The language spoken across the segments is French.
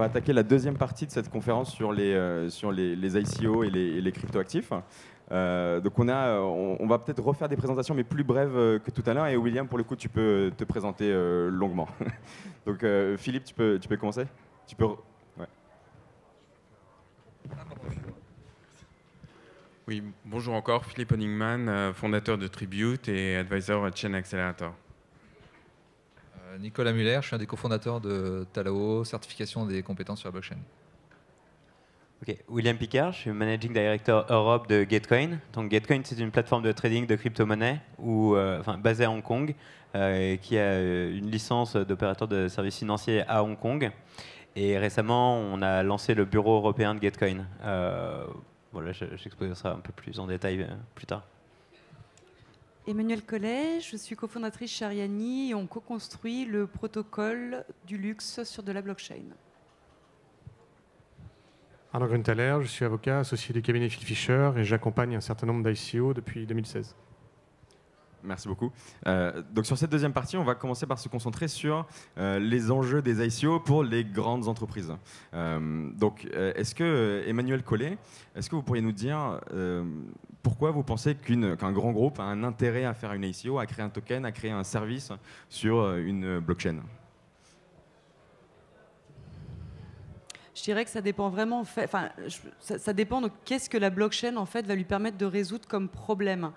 va attaquer la deuxième partie de cette conférence sur les ICO et les cryptoactifs. Donc on va peut-être refaire des présentations, mais plus brèves que tout à l'heure. Et William, pour le coup, tu peux te présenter longuement. Donc Philippe, tu peux commencer. Ouais. Oui, bonjour encore, Philippe Honigman, fondateur de Tribute et advisor à Chain Accelerator. Nicolas Muller, je suis un des cofondateurs de Talao, certification des compétences sur la blockchain. Okay. William Picard, je suis Managing Director Europe de Gatecoin. Donc Gatecoin, c'est une plateforme de trading de crypto-monnaies basée à Hong Kong, qui a une licence d'opérateur de services financiers à Hong Kong. Et récemment, on a lancé le bureau européen de Gatecoin. Voilà, j'exposerai ça un peu plus en détail plus tard. Emmanuel Collet, je suis cofondatrice Chariani et on co-construit le protocole du luxe sur de la blockchain. Arnaud Grunthaler, je suis avocat associé du cabinet Phil Fisher et j'accompagne un certain nombre d'ICO depuis 2016. Merci beaucoup. Donc sur cette deuxième partie, on va commencer par se concentrer sur les enjeux des ICO pour les grandes entreprises. Donc est-ce que, Emmanuel Collet, est-ce que vous pourriez nous dire pourquoi vous pensez qu'un grand groupe a un intérêt à faire une ICO, à créer un token, à créer un service sur une blockchain ? Je dirais que ça dépend vraiment, ça dépend de qu'est-ce que la blockchain en fait va lui permettre de résoudre comme problème.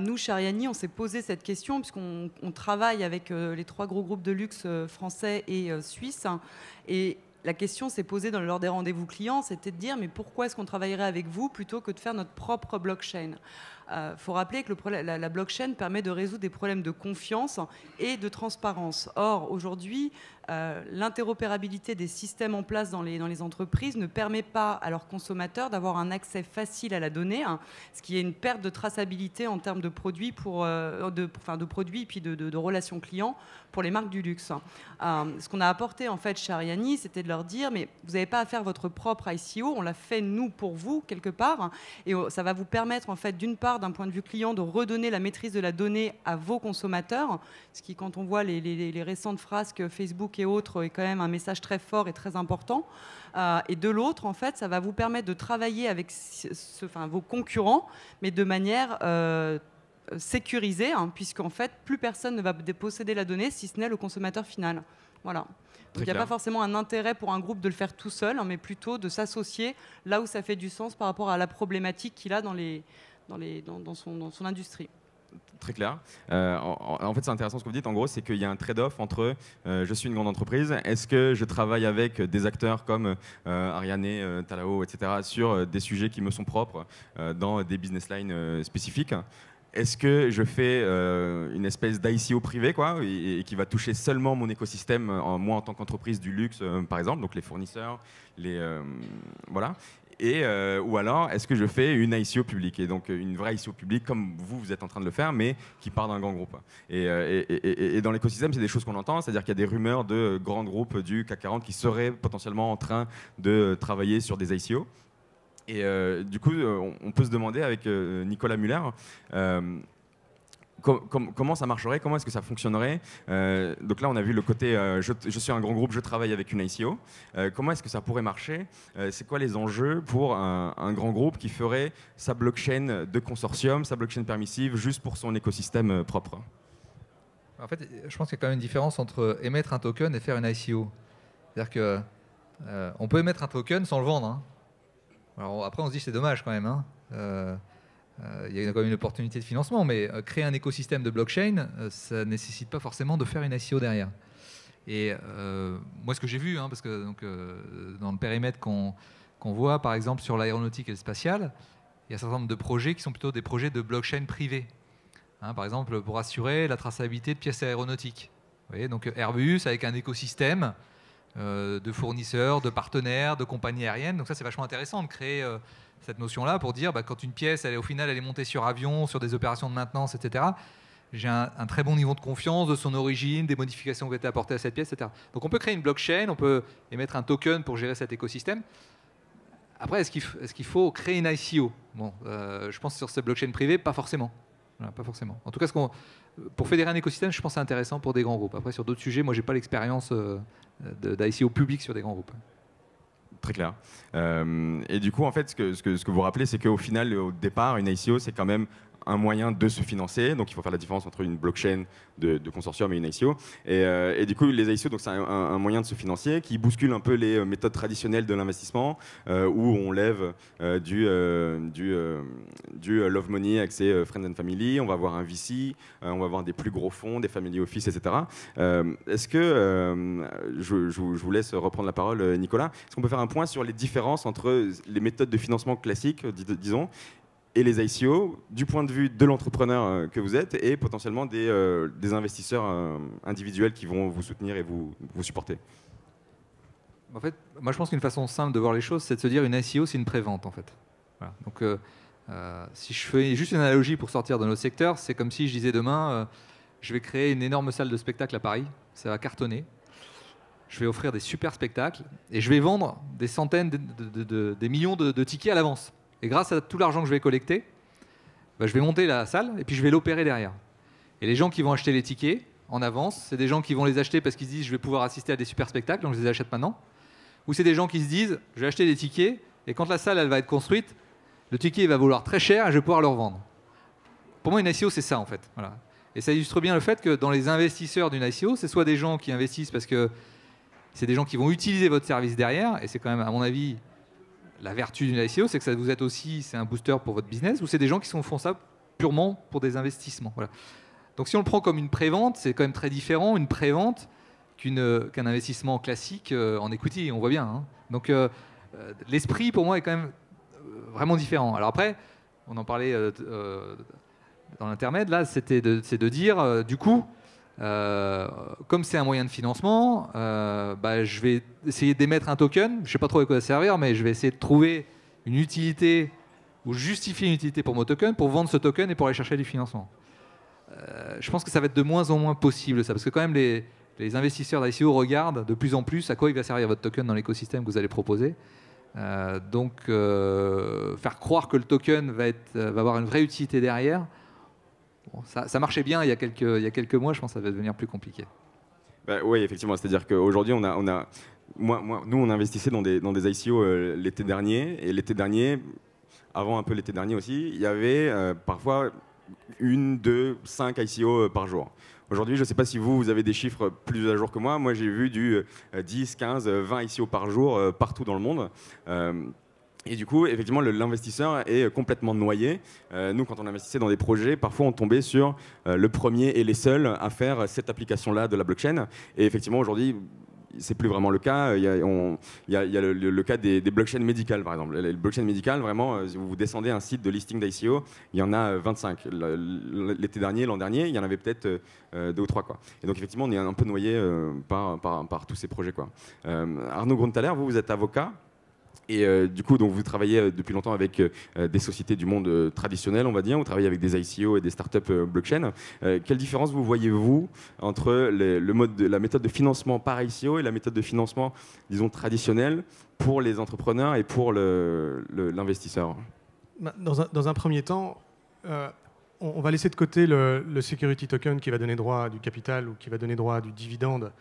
Nous, chez Arianee, on s'est posé cette question puisqu'on travaille avec les trois gros groupes de luxe français et suisses. Hein, et la question s'est posée lors des rendez-vous clients, c'était de dire mais pourquoi est-ce qu'on travaillerait avec vous plutôt que de faire notre propre blockchain ? Faut rappeler que la blockchain permet de résoudre des problèmes de confiance et de transparence. Or, aujourd'hui, l'interopérabilité des systèmes en place dans les entreprises ne permet pas à leurs consommateurs d'avoir un accès facile à la donnée, hein, ce qui est une perte de traçabilité en termes de produits, de relations clients pour les marques du luxe. Ce qu'on a apporté en fait chez Arianee, c'était de leur dire mais vous n'avez pas à faire votre propre ICO, on l'a fait nous pour vous quelque part, hein, et ça va vous permettre en fait d'une part d'un point de vue client, de redonner la maîtrise de la donnée à vos consommateurs, ce qui, quand on voit les récentes frasques Facebook et autres, est quand même un message très fort et très important. Et de l'autre, en fait, ça va vous permettre de travailler avec vos concurrents, mais de manière sécurisée, hein, puisqu'en fait, plus personne ne va posséder la donnée, si ce n'est le consommateur final. Voilà. Donc, il n'y a pas forcément un intérêt pour un groupe de le faire tout seul, hein, mais plutôt de s'associer là où ça fait du sens par rapport à la problématique qu'il a dans son industrie. Très clair. En fait, c'est intéressant ce que vous dites. En gros, c'est qu'il y a un trade-off entre je suis une grande entreprise, est-ce que je travaille avec des acteurs comme Arianee, Talao, etc., sur des sujets qui me sont propres dans des business lines spécifiques. Est-ce que je fais une espèce d'ICO privé quoi, et qui va toucher seulement mon écosystème, moi en tant qu'entreprise du luxe, par exemple, donc les fournisseurs, voilà. Ou alors, est-ce que je fais une ICO publique? Et donc, une vraie ICO publique, comme vous êtes en train de le faire, mais qui part d'un grand groupe. Et dans l'écosystème, c'est des choses qu'on entend, c'est-à-dire qu'il y a des rumeurs de grands groupes du CAC 40 qui seraient potentiellement en train de travailler sur des ICO. Et du coup, on peut se demander avec Nicolas Muller, comment ça marcherait, comment est-ce que ça fonctionnerait? Donc là, on a vu le côté je suis un grand groupe, je travaille avec une ICO. Comment est-ce que ça pourrait marcher? C'est quoi les enjeux pour un grand groupe qui ferait sa blockchain de consortium, sa blockchain permissive, juste pour son écosystème propre? En fait, je pense qu'il y a quand même une différence entre émettre un token et faire une ICO. C'est-à-dire qu'on peut émettre un token sans le vendre. Hein. Alors, après, on se dit c'est dommage quand même. Hein. Il y a quand même une opportunité de financement, mais créer un écosystème de blockchain, ça ne nécessite pas forcément de faire une ICO derrière. Et moi, ce que j'ai vu, hein, parce que donc, dans le périmètre qu'on voit, par exemple, sur l'aéronautique et le spatial, il y a un certain nombre de projets qui sont plutôt des projets de blockchain privés. Hein, par exemple, pour assurer la traçabilité de pièces aéronautiques. Vous voyez, donc Airbus avec un écosystème de fournisseurs, de partenaires, de compagnies aériennes. Donc ça, c'est vachement intéressant de créer... cette notion-là pour dire, bah, quand une pièce, elle, au final, elle est montée sur avion, sur des opérations de maintenance, etc., j'ai un très bon niveau de confiance de son origine, des modifications qui ont été apportées à cette pièce, etc. Donc on peut créer une blockchain, on peut émettre un token pour gérer cet écosystème. Après, est-ce qu'il faut créer une ICO? Bon, je pense que sur cette blockchain privée, pas forcément. Voilà, pas forcément. En tout cas, pour fédérer un écosystème, je pense que c'est intéressant pour des grands groupes. Après, sur d'autres sujets, moi, je n'ai pas l'expérience d'ICO publique sur des grands groupes. Très clair. Et du coup, en fait, ce que vous rappelez, c'est qu'au final, au départ, une ICO, c'est quand même un moyen de se financer. Donc, il faut faire la différence entre une blockchain de consortium et une ICO. Et du coup, les ICO, c'est un moyen de se financer qui bouscule un peu les méthodes traditionnelles de l'investissement où on lève du love money axé friends and family. On va avoir un VC, on va avoir des plus gros fonds, des family office, etc. Est-ce que, je vous laisse reprendre la parole, Nicolas, est-ce qu'on peut faire un point sur les différences entre les méthodes de financement classiques, disons, et les ICO, du point de vue de l'entrepreneur que vous êtes et potentiellement des investisseurs individuels qui vont vous soutenir et vous supporter? En fait, moi je pense qu'une façon simple de voir les choses, c'est de se dire une ICO, c'est une prévente en fait. Voilà. Donc si je fais juste une analogie pour sortir de notre secteur, c'est comme si je disais demain, je vais créer une énorme salle de spectacle à Paris, ça va cartonner, je vais offrir des super spectacles et je vais vendre des centaines, des millions de tickets à l'avance. Et grâce à tout l'argent que je vais collecter, bah, je vais monter la salle et puis je vais l'opérer derrière. Et les gens qui vont acheter les tickets en avance, c'est des gens qui vont les acheter parce qu'ils se disent je vais pouvoir assister à des super spectacles, donc je les achète maintenant. Ou c'est des gens qui se disent je vais acheter des tickets et quand la salle elle va être construite, le ticket il va valoir très cher et je vais pouvoir le revendre. Pour moi, une ICO, c'est ça en fait. Voilà. Et ça illustre bien le fait que dans les investisseurs d'une ICO, c'est soit des gens qui investissent parce que c'est des gens qui vont utiliser votre service derrière, et c'est quand même, à mon avis, la vertu d'une ICO, c'est que ça vous êtes aussi, c'est un booster pour votre business, ou c'est des gens qui font ça purement pour des investissements. Voilà. Donc si on le prend comme une prévente, c'est quand même très différent, une prévente qu'un investissement classique en equity, on voit bien. Hein. Donc l'esprit pour moi est quand même vraiment différent. Alors après, on en parlait dans l'intermède, là, c'est de dire du coup, comme c'est un moyen de financement, bah, je vais essayer d'émettre un token, je ne sais pas trop à quoi ça servir, mais je vais essayer de trouver une utilité ou justifier une utilité pour mon token, pour vendre ce token et pour aller chercher du financement. Je pense que ça va être de moins en moins possible ça, parce que quand même les investisseurs d'ICO regardent de plus en plus à quoi il va servir votre token dans l'écosystème que vous allez proposer. Donc faire croire que le token va avoir une vraie utilité derrière, bon, ça marchait bien il y a quelques mois, je pense que ça va devenir plus compliqué. Bah, oui, effectivement, c'est-à-dire qu'aujourd'hui, nous, on investissait dans des ICO l'été dernier, et l'été dernier, avant un peu l'été dernier aussi, il y avait parfois 1, 2, 5 ICO par jour. Aujourd'hui, je ne sais pas si vous avez des chiffres plus à jour que moi. Moi, j'ai vu du 10, 15, 20 ICO par jour partout dans le monde. Et du coup, effectivement, l'investisseur est complètement noyé. Nous, quand on investissait dans des projets, parfois on tombait sur le premier et les seuls à faire cette application-là de la blockchain. Et effectivement, aujourd'hui, c'est plus vraiment le cas. Il y a le cas des blockchains médicales, par exemple. Les blockchains médicales, vraiment, vous descendez un site de listing d'ICO, il y en a 25. L'été dernier, l'an dernier, il y en avait peut-être 2 ou 3. Quoi. Et donc, effectivement, on est un peu noyé par tous ces projets. Quoi. Arnaud Grunthaler, vous êtes avocat. Et du coup, donc, vous travaillez depuis longtemps avec des sociétés du monde traditionnel, on va dire. Vous travaillez avec des ICO et des startups blockchain. Quelle différence vous voyez-vous entre la méthode de financement par ICO et la méthode de financement, disons, traditionnelle pour les entrepreneurs et pour l'investisseur? Dans un premier temps, on va laisser de côté le security token qui va donner droit à du capital ou qui va donner droit à du dividende,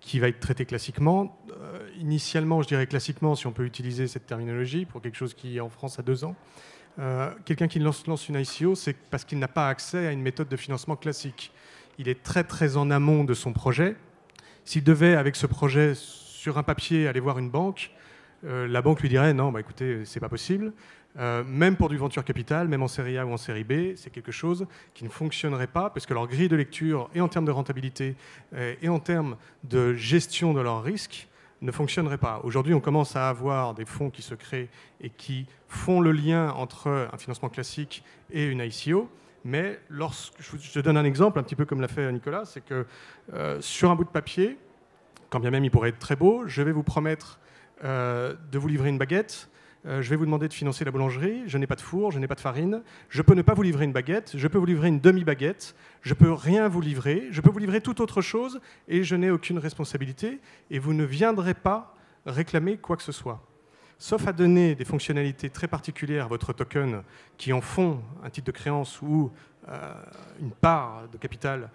qui va être traité classiquement. Initialement, je dirais classiquement, si on peut utiliser cette terminologie, pour quelque chose qui, en France, a 2 ans. Quelqu'un qui lance une ICO, c'est parce qu'il n'a pas accès à une méthode de financement classique. Il est très, très en amont de son projet. S'il devait, avec ce projet, sur un papier, aller voir une banque, la banque lui dirait « Non, bah, écoutez, c'est pas possible. ». Même pour du venture capital, même en série A ou en série B, c'est quelque chose qui ne fonctionnerait pas parce que leur grille de lecture, et en termes de rentabilité, et en termes de gestion de leurs risques, ne fonctionnerait pas. Aujourd'hui, on commence à avoir des fonds qui se créent et qui font le lien entre un financement classique et une ICO. Mais je te donne un exemple, un petit peu comme l'a fait Nicolas, c'est que sur un bout de papier, quand bien même il pourrait être très beau, je vais vous promettre de vous livrer une baguette. Je vais vous demander de financer la boulangerie, je n'ai pas de four, je n'ai pas de farine, je peux ne pas vous livrer une baguette, je peux vous livrer une demi-baguette, je peux rien vous livrer, je peux vous livrer toute autre chose et je n'ai aucune responsabilité et vous ne viendrez pas réclamer quoi que ce soit. Sauf à donner des fonctionnalités très particulières à votre token qui en font un titre de créance ou une part de capital,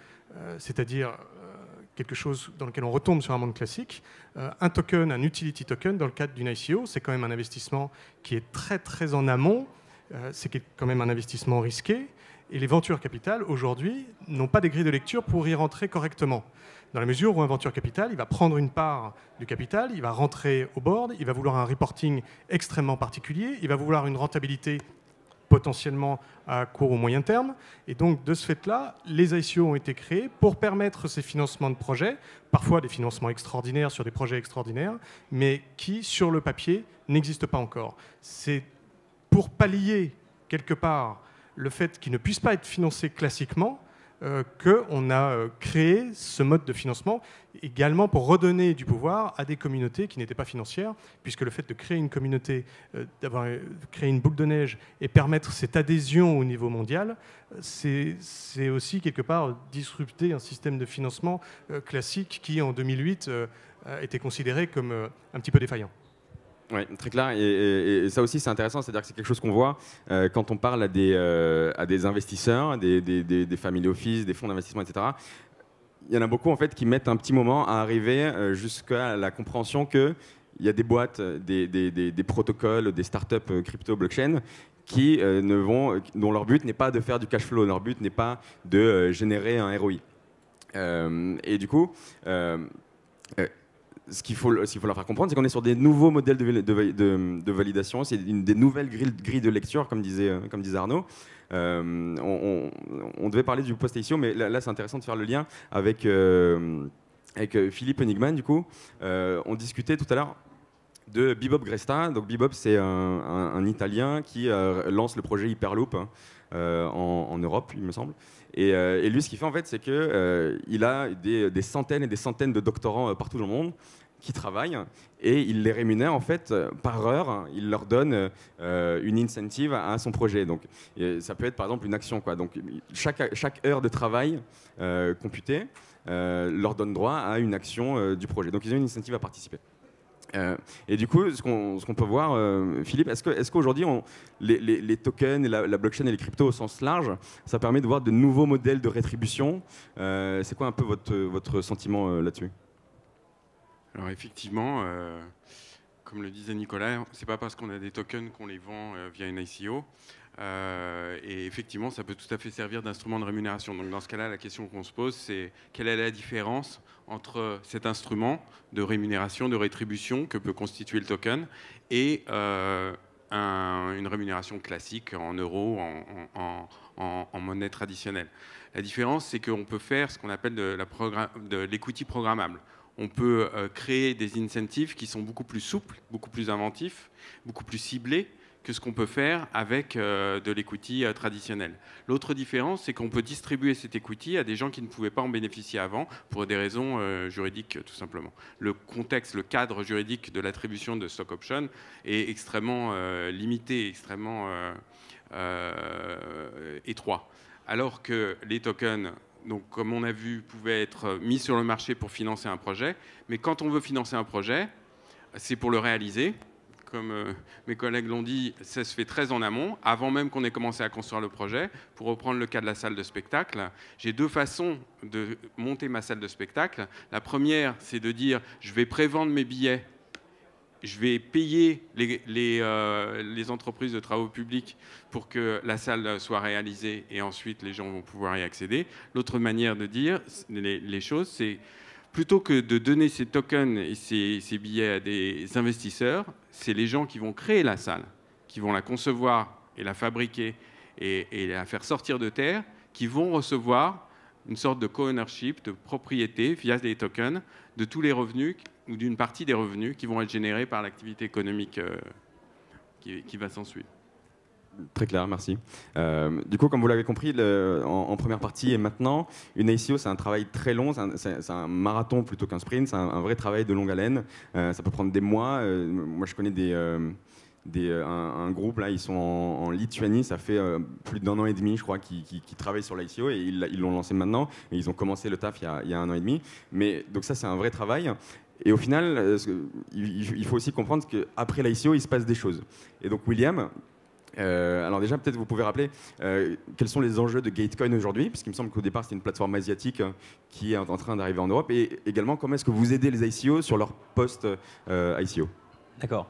c'est-à-dire quelque chose dans lequel on retombe sur un monde classique. Un token, un utility token, dans le cadre d'une ICO, c'est quand même un investissement qui est très très en amont, c'est quand même un investissement risqué, et les venture capital, aujourd'hui, n'ont pas des grilles de lecture pour y rentrer correctement. Dans la mesure où un venture capital, il va prendre une part du capital, il va rentrer au board, il va vouloir un reporting extrêmement particulier, il va vouloir une rentabilité potentiellement à court ou moyen terme. Et donc, de ce fait-là, les ICO ont été créés pour permettre ces financements de projets, parfois des financements extraordinaires sur des projets extraordinaires, mais qui, sur le papier, n'existent pas encore. C'est pour pallier, quelque part, le fait qu'ils ne puissent pas être financés classiquement, qu'on a créé ce mode de financement, également pour redonner du pouvoir à des communautés qui n'étaient pas financières, puisque le fait de créer une communauté, d'avoir créé une boule de neige et permettre cette adhésion au niveau mondial, c'est aussi quelque part disrupter un système de financement classique qui, en 2008, était considéré comme un petit peu défaillant. Oui, très clair. Et ça aussi, c'est intéressant. C'est-à-dire que c'est quelque chose qu'on voit quand on parle à des investisseurs, des family office, des fonds d'investissement, etc. Il y en a beaucoup en fait, qui mettent un petit moment à arriver jusqu'à la compréhension qu'il y a des boîtes, des protocoles, des startups crypto blockchain qui, dont leur but n'est pas de faire du cash flow, leur but n'est pas de générer un ROI. Et du coup... ce qu'il faut, leur faire comprendre, c'est qu'on est sur des nouveaux modèles de validation, c'est des nouvelles grilles de lecture, comme disait Arnaud. On devait parler du post-ICO, mais là, c'est intéressant de faire le lien avec, avec Philippe Honigman, du coup. On discutait tout à l'heure de Bibop Gresta. Donc, Bibop, c'est un Italien qui lance le projet Hyperloop en Europe, il me semble. Et lui, ce qu'il fait, en fait, c'est qu'il a des centaines et des centaines de doctorants partout dans le monde qui travaillent et il les rémunère, en fait, par heure. Il leur donne une incentive à son projet. Donc, ça peut être, par exemple, une action, quoi. Donc, chaque heure de travail computée leur donne droit à une action du projet. Donc, ils ont une incentive à participer. Et du coup, ce qu'on peut voir, Philippe, est-ce qu'aujourd'hui, les tokens, la blockchain et les cryptos au sens large, ça permet de voir de nouveaux modèles de rétribution? C'est quoi un peu votre sentiment là-dessus? Alors effectivement, comme le disait Nicolas, c'est pas parce qu'on a des tokens qu'on les vend via une ICO. Et effectivement, ça peut tout à fait servir d'instrument de rémunération. Donc dans ce cas-là, la question qu'on se pose, c'est quelle est la différence entre cet instrument de rémunération, de rétribution que peut constituer le token et une rémunération classique en euros, en monnaie traditionnelle. La différence, c'est qu'on peut faire ce qu'on appelle de l'equity programmable. On peut créer des incentives qui sont beaucoup plus souples, beaucoup plus inventifs, beaucoup plus ciblés que ce qu'on peut faire avec de l'equity traditionnelle. L'autre différence, c'est qu'on peut distribuer cet equity à des gens qui ne pouvaient pas en bénéficier avant pour des raisons juridiques, tout simplement. Le contexte, le cadre juridique de l'attribution de stock option est extrêmement limité, extrêmement étroit. Alors que les tokens, donc, comme on a vu, pouvaient être mis sur le marché pour financer un projet, mais quand on veut financer un projet, c'est pour le réaliser. Comme mes collègues l'ont dit, ça se fait très en amont, avant même qu'on ait commencé à construire le projet. Pour reprendre le cas de la salle de spectacle, j'ai deux façons de monter ma salle de spectacle. La première, c'est de dire, je vais prévendre mes billets, je vais payer les entreprises de travaux publics pour que la salle soit réalisée et ensuite les gens vont pouvoir y accéder. L'autre manière de dire les choses, c'est... plutôt que de donner ces tokens et ces billets à des investisseurs, c'est les gens qui vont créer la salle, qui vont la concevoir et la fabriquer et la faire sortir de terre, qui vont recevoir une sorte de co-ownership, de propriété via des tokens, de tous les revenus ou d'une partie des revenus qui vont être générés par l'activité économique qui va s'ensuivre. Très clair, merci. Du coup, comme vous l'avez compris, en première partie et maintenant, une ICO, c'est un travail très long, c'est un marathon plutôt qu'un sprint, c'est un vrai travail de longue haleine. Ça peut prendre des mois. Moi, je connais un groupe, là, ils sont en Lituanie, ça fait plus d'un an et demi, je crois, qui travaillent sur l'ICO et ils l'ont lancé maintenant. Et ils ont commencé le taf il y a un an et demi. Mais, donc ça, c'est un vrai travail. Et au final, il faut aussi comprendre qu'après l'ICO, il se passe des choses. Et donc, William... Alors déjà, peut-être vous pouvez rappeler quels sont les enjeux de Gatecoin aujourd'hui, puisqu'il me semble qu'au départ, c'était une plateforme asiatique qui est en train d'arriver en Europe, et également, comment est-ce que vous aidez les ICO sur leur post-ICO D'accord.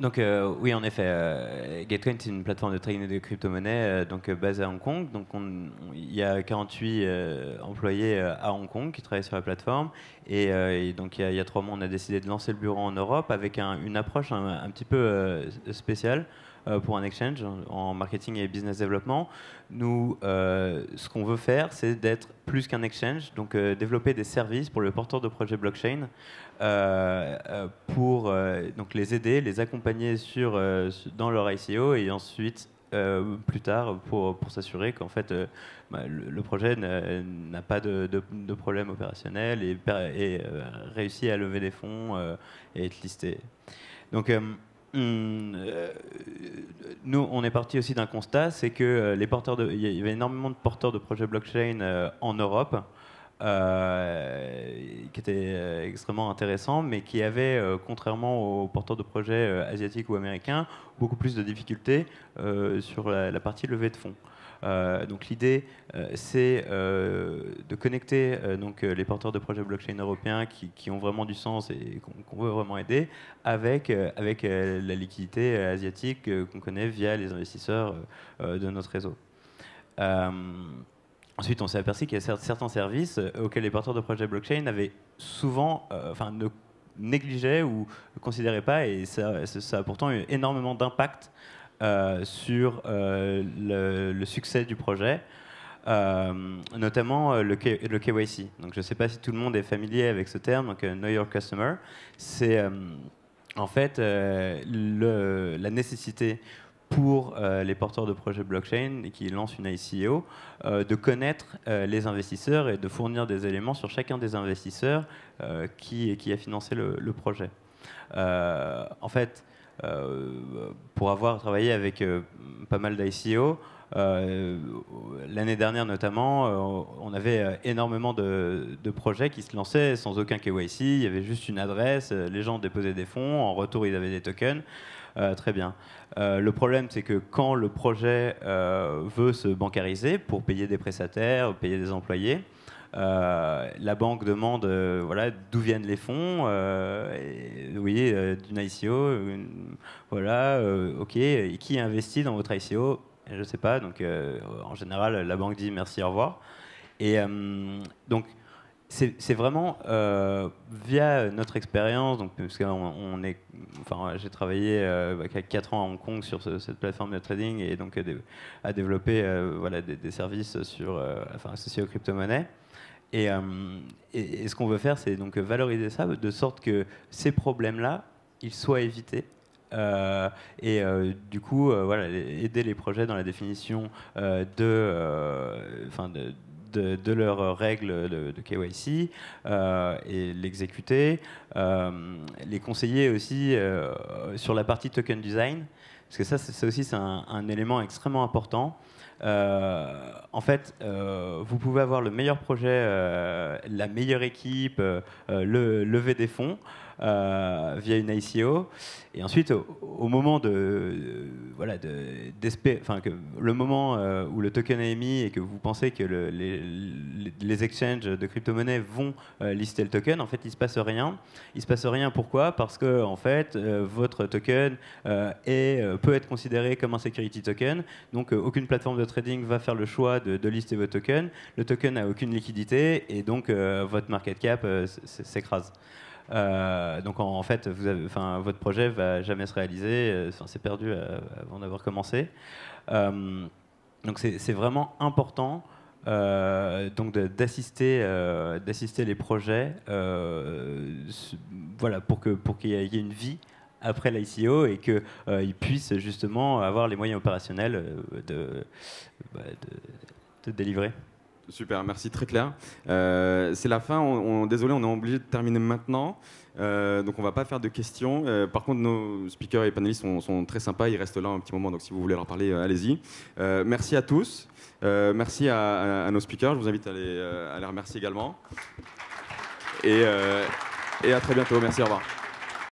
Donc oui, en effet, Gatecoin, c'est une plateforme de trading de crypto-monnaies basée à Hong Kong. Donc il y a 48 employés à Hong Kong qui travaillent sur la plateforme. Et donc il y a 3 mois, on a décidé de lancer le bureau en Europe avec une approche un petit peu spéciale pour un exchange en marketing et business développement. Nous, ce qu'on veut faire, c'est d'être plus qu'un exchange, donc développer des services pour le porteur de projet blockchain, pour donc les aider, les accompagner dans leur ICO et ensuite, plus tard, pour s'assurer qu'en fait, le projet n'a pas de problème opérationnel et réussit à lever des fonds et être listé. Donc, nous, on est parti aussi d'un constat, c'est que il y avait énormément de porteurs de projets blockchain en Europe qui étaient extrêmement intéressants, mais qui avaient, contrairement aux porteurs de projets asiatiques ou américains, beaucoup plus de difficultés sur la partie levée de fonds. Donc l'idée, c'est de connecter les porteurs de projets blockchain européens qui ont vraiment du sens et qu'on veut vraiment aider avec la liquidité asiatique qu'on connaît via les investisseurs de notre réseau. Ensuite, on s'est aperçu qu'il y a certains services auxquels les porteurs de projets blockchain avaient souvent, ne négligeaient ou ne considéraient pas, et ça a pourtant eu énormément d'impact sur le succès du projet, notamment le KYC. Donc, je ne sais pas si tout le monde est familier avec ce terme, donc Know Your Customer. C'est en fait la nécessité pour les porteurs de projets blockchain qui lancent une ICO de connaître les investisseurs et de fournir des éléments sur chacun des investisseurs qui a financé le projet. En fait, pour avoir travaillé avec pas mal d'ICO, l'année dernière notamment, on avait énormément de projets qui se lançaient sans aucun KYC, il y avait juste une adresse, les gens déposaient des fonds, en retour ils avaient des tokens, très bien. Le problème, c'est que quand le projet veut se bancariser pour payer des prestataires, payer des employés, la banque demande voilà, d'où viennent les fonds, oui, d'une ICO, voilà, ok, et qui investit dans votre ICO? Je ne sais pas, donc en général, la banque dit merci, au revoir. Et donc, c'est vraiment via notre expérience, donc, parce que j'ai travaillé 4 ans à Hong Kong sur cette plateforme de trading et donc à développer voilà, des services associés aux crypto-monnaies. Et ce qu'on veut faire, c'est donc valoriser ça de sorte que ces problèmes-là, ils soient évités. Du coup, voilà, aider les projets dans la définition de leurs règles de KYC et l'exécuter, les conseiller aussi sur la partie token design, parce que ça aussi c'est un élément extrêmement important. En fait, vous pouvez avoir le meilleur projet, la meilleure équipe, lever des fonds via une ICO, et ensuite au moment le moment où le token est émis et que vous pensez que les exchanges de crypto-monnaies vont lister le token, en fait il se passe rien. Il se passe rien, pourquoi? Parce que en fait votre token peut être considéré comme un security token, donc aucune plateforme de trading va faire le choix de lister votre token. Le token n'a aucune liquidité et donc votre market cap s'écrase. Donc en fait, votre projet va jamais se réaliser, c'est perdu avant d'avoir commencé. Donc c'est vraiment important d'assister les projets, voilà, pour qu'il y ait une vie après l'ICO et qu'ils puissent justement avoir les moyens opérationnels de délivrer. Super, merci, très clair. C'est la fin, désolé, on est obligé de terminer maintenant. Donc on ne va pas faire de questions. Par contre, nos speakers et panélistes sont très sympas, ils restent là un petit moment, donc si vous voulez leur parler, allez-y. Merci à tous, merci à nos speakers, je vous invite à les remercier également. Et à très bientôt, merci, au revoir.